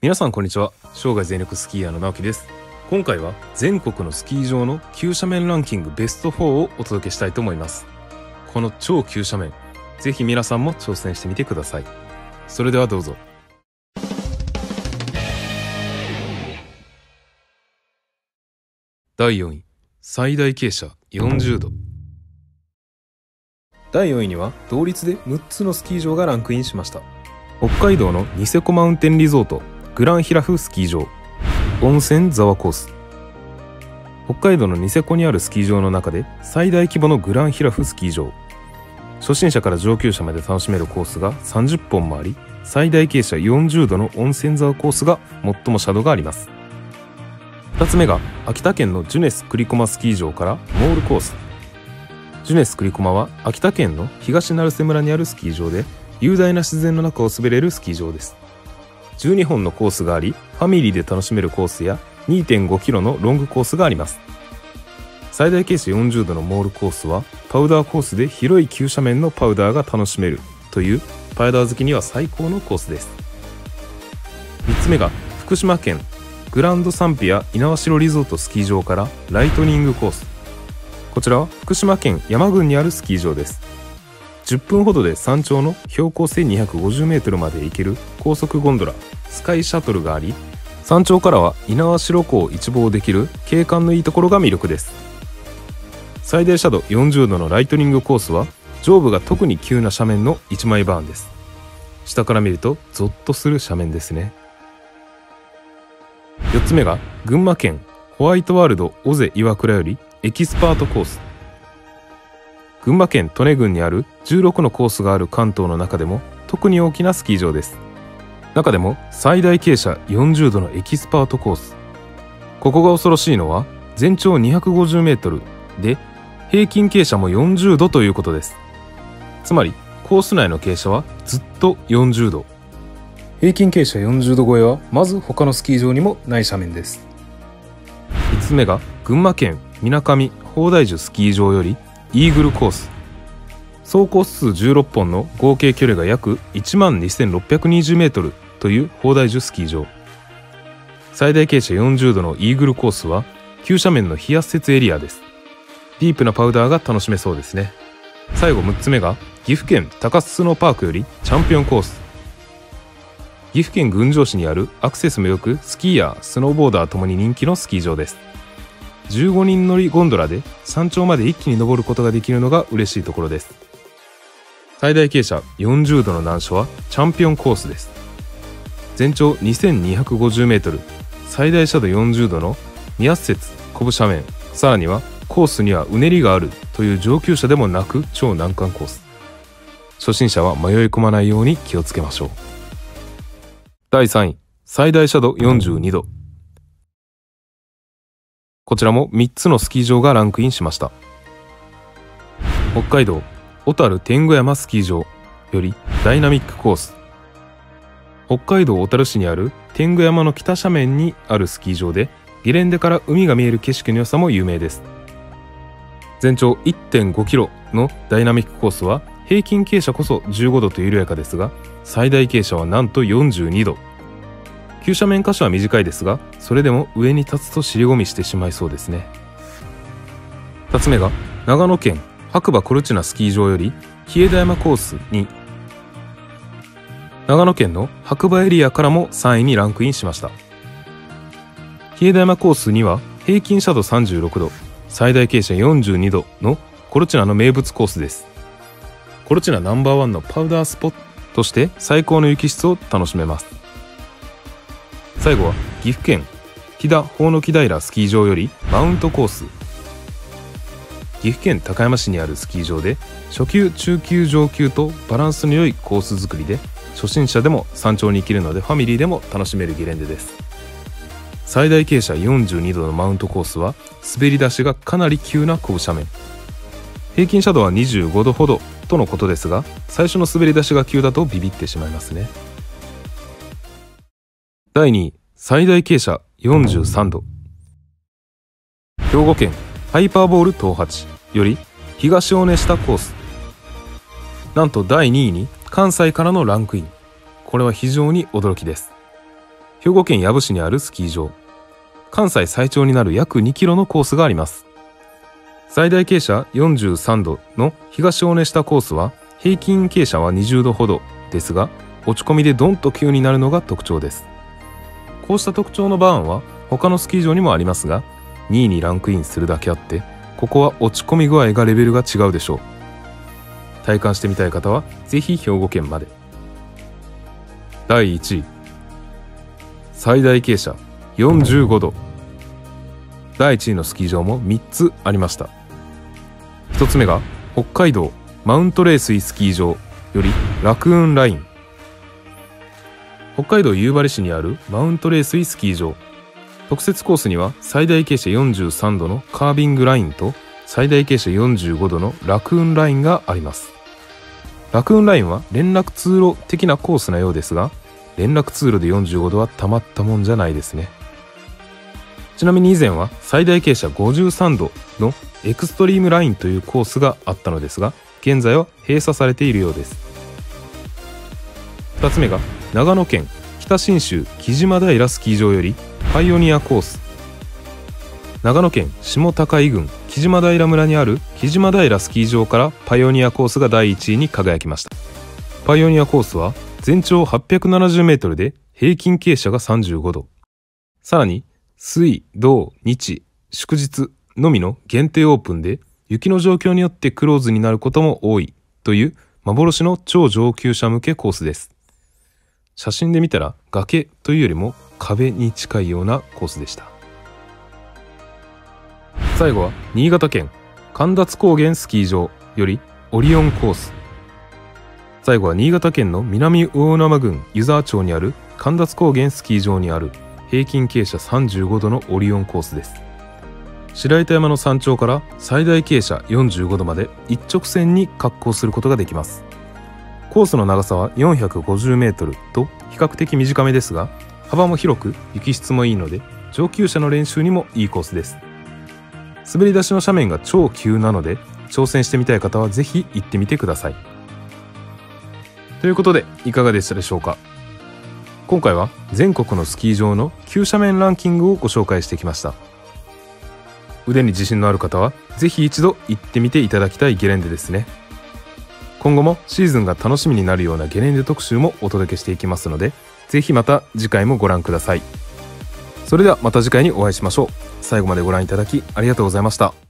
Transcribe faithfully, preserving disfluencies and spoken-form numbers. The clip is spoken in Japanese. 皆さんこんにちは。生涯全力スキーヤーの直樹です。今回は全国のスキー場の急斜面ランキングベストフォーをお届けしたいと思います。この超急斜面、ぜひ皆さんも挑戦してみてください。それではどうぞ。だいよんい、最大傾斜よんじゅうど。だいよんいには同率でむっつのスキー場がランクインしました。北海道のニセコマウンテンリゾートグランヒラフスキー場、温泉ザワコース。北海道のニセコにあるスキー場の中で最大規模のグランヒラフスキー場。初心者から上級者まで楽しめるコースがさんじゅっぽんもあり、最大傾斜よんじゅうどの温泉ザワコースが最も斜度があります。ふたつめが秋田県のジュネス栗駒スキー場からモールコース。ジュネス栗駒は秋田県の東成瀬村にあるスキー場で、雄大な自然の中を滑れるスキー場です。じゅうにほんのコースがあり、ファミリーで楽しめるコースや にてんごキロのロングコースがあります。最大傾斜よんじゅうどのモールコースはパウダーコースで、広い急斜面のパウダーが楽しめるというパウダー好きには最高のコースです。みっつめが福島県グランドサンピア猪苗代リゾートスキー場からライトニングコース。こちらは福島県山郡にあるスキー場です。じゅっぷんほどで山頂の標高 せんにひゃくごじゅうメートル まで行ける高速ゴンドラスカイシャトルがあり、山頂からは猪苗代湖を一望できる景観のいいところが魅力です。最大斜度よんじゅうどのライトニングコースは上部が特に急な斜面のいちまいバーンです。下から見るとゾッとする斜面ですね。よっつめが群馬県ホワイトワールド尾瀬岩倉よりエキスパートコース。群馬県利根郡にあるじゅうろくのコースがある関東の中でも特に大きなスキー場です。中でも最大傾斜よんじゅうどのエキスパートコース、ここが恐ろしいのは全長 にひゃくごじゅうメートル で平均傾斜もよんじゅうどということです。つまりコース内の傾斜はずっとよんじゅうど。平均傾斜よんじゅうど超えはまず他のスキー場にもない斜面です。いつつめが群馬県みなかみ砲台樹スキー場よりイーグルコース。走行数じゅうろっぽんの合計距離が約 いちまんにせんろっぴゃくにじゅうメートル という砲台樹スキー場。最大傾斜よんじゅうどのイーグルコースは急斜面の非圧雪エリアです。ディープなパウダーが楽しめそうですね。最後むっつめが岐阜県高須スノーパークよりチャンピオンコース。岐阜県群青市にあるアクセスもよく、スキーヤー、スノーボーダーともに人気のスキー場です。じゅうごにん乗りゴンドラで山頂まで一気に登ることができるのが嬉しいところです。最大傾斜よんじゅうどの難所はチャンピオンコースです。全長 にせんにひゃくごじゅうメートル、 最大斜度よんじゅうどの未圧雪小斜面、さらにはコースにはうねりがあるという上級者でもなく超難関コース。初心者は迷い込まないように気をつけましょう。だいさんい、最大斜度よんじゅうにど。こちらもみっつのスキー場がランクインしました。北海道小樽天狗山スキー場よりダイナミックコース。北海道小樽市にある天狗山の北斜面にあるスキー場で、ゲレンデから海が見える景色の良さも有名です。全長 いってんごキロ のダイナミックコースは平均傾斜こそじゅうごどと緩やかですが、最大傾斜はなんとよんじゅうにど。急斜面箇所は短いですが、それでも上に立つと尻込みしてしまいそうですね。ふたつめが長野県白馬コルチナスキー場より稗枝山コースに。長野県の白馬エリアからもさんいにランクインしました。稗枝山コースには平均斜度さんじゅうろくど、最大傾斜よんじゅうにどのコルチナの名物コースです。コルチナナンバーワンのパウダースポットとして最高の雪質を楽しめます。最後は岐阜県飛騨鴻ノ木平スキー場よりマウントコース。岐阜県高山市にあるスキー場で、初級中級上級とバランスの良いコース作りで、初心者でも山頂に行けるのでファミリーでも楽しめるゲレンデです。最大傾斜よんじゅうにどのマウントコースは滑り出しがかなり急な小斜面、平均斜度はにじゅうごどほどとのことですが、最初の滑り出しが急だとビビってしまいますね。だいにい、最大傾斜よんじゅうさんど。兵庫県ハイパーボール東八より東尾根下コース。なんとだいにいに関西からのランクイン。これは非常に驚きです。兵庫県養父市にあるスキー場、関西最長になる約にキロのコースがあります。最大傾斜よんじゅうさんどの東尾根下コースは平均傾斜はにじゅうどほどですが、落ち込みでドンと急になるのが特徴です。こうした特徴のバーンは他のスキー場にもありますが、にいにランクインするだけあって、ここは落ち込み具合がレベルが違うでしょう。体感してみたい方はぜひ兵庫県まで。だいいちい、最大傾斜よんじゅうごど。だいいちいのスキー場もみっつありました。ひとつめが北海道マウントレースイスキー場よりラクーンライン。北海道夕張市にあるマウントレースイスキー場、特設コースには最大傾斜よんじゅうさんどのカービングラインと最大傾斜よんじゅうごどのラクーンラインがあります。ラクーンラインは連絡通路的なコースなようですが、連絡通路でよんじゅうごどはたまったもんじゃないですね。ちなみに以前は最大傾斜ごじゅうさんどのエクストリームラインというコースがあったのですが、現在は閉鎖されているようです。ふたつめが長野県北信州木島平スキー場よりパイオニアコース。長野県下高井郡木島平村にある木島平スキー場からパイオニアコースがだいいちいに輝きました。パイオニアコースは全長はっぴゃくななじゅうメートルで平均傾斜がさんじゅうごど、さらに水土日祝日のみの限定オープンで、雪の状況によってクローズになることも多いという幻の超上級者向けコースです。写真で見たら崖というよりも壁に近いようなコースでした。最後は新潟県神立高原スキー場よりオリオンコース。最後は新潟県の南魚沼郡湯沢町にある神立高原スキー場にある平均傾斜さんじゅうごどのオリオンコースです。白板山の山頂から最大傾斜よんじゅうごどまで一直線に滑降することができます。コースの長さはよんひゃくごじゅうメートルと比較的短めですが、幅も広く雪質もいいので上級者の練習にもいいコースです。滑り出しの斜面が超急なので、挑戦してみたい方はぜひ行ってみてください。ということで、いかがでしたでしょうか。今回は全国のスキー場の急斜面ランキングをご紹介してきました。腕に自信のある方はぜひ一度行ってみていただきたいゲレンデですね。今後もシーズンが楽しみになるようなゲレンデ特集もお届けしていきますので、ぜひまた次回もご覧ください。それではまた次回にお会いしましょう。最後までご覧いただきありがとうございました。